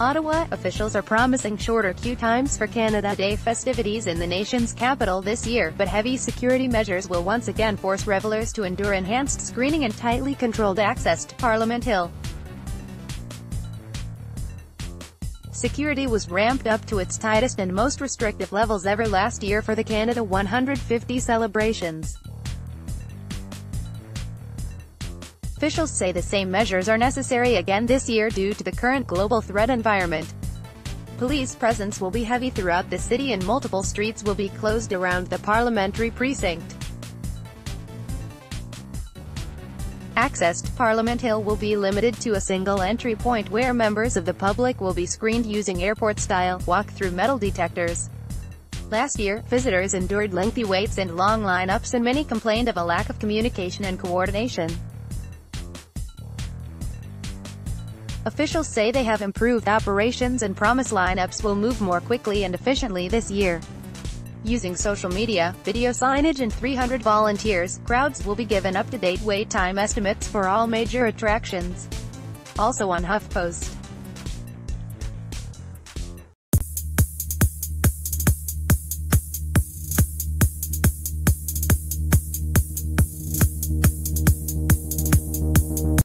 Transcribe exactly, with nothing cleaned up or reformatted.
Ottawa officials are promising shorter queue times for Canada Day festivities in the nation's capital this year, but heavy security measures will once again force revelers to endure enhanced screening and tightly controlled access to Parliament Hill. Security was ramped up to its tightest and most restrictive levels ever last year for the Canada one hundred fifty celebrations. Officials say the same measures are necessary again this year due to the current global threat environment. Police presence will be heavy throughout the city and multiple streets will be closed around the parliamentary precinct. Access to Parliament Hill will be limited to a single entry point where members of the public will be screened using airport-style, walk-through metal detectors. Last year, visitors endured lengthy waits and long lineups, and many complained of a lack of communication and coordination. Officials say they have improved operations and promise lineups will move more quickly and efficiently this year. Using social media, video signage and three hundred volunteers, crowds will be given up-to-date wait time estimates for all major attractions. Also on HuffPost.